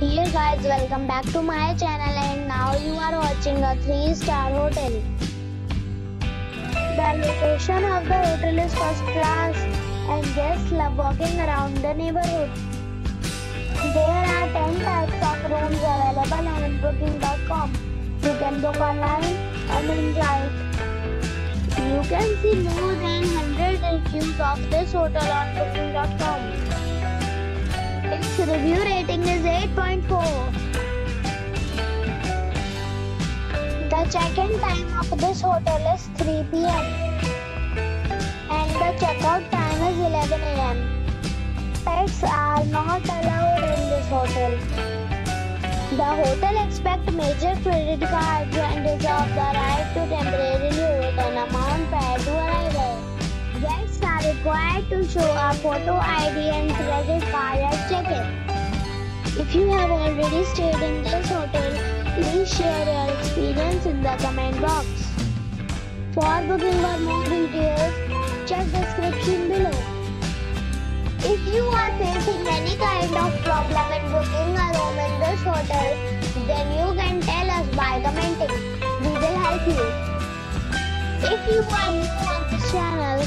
Dear guys, welcome back to my channel and now you are watching a 3-star hotel. The location of the hotel is first class and guests love walking around the neighborhood. There are 10 types of rooms available on Booking.com. You can book online and enjoy it. You can see more than 100 reviews of this hotel on Booking.com. Its review rating is 8.4. The check-in time of this hotel is 3 p.m. and the check-out time is 11 a.m. Pets are not allowed in this hotel. The hotel accepts major credit cards and reserves the right to temporarily hold an amount prior to arrival. Guests are required to show a photo ID and credit card at check-in. If you have already stayed in this hotel, please share your experience in the comment box. For booking or more details, check description below. If you are facing any kind of problem in booking a room in this hotel, then you can tell us by commenting. We will help you. If you are new on this channel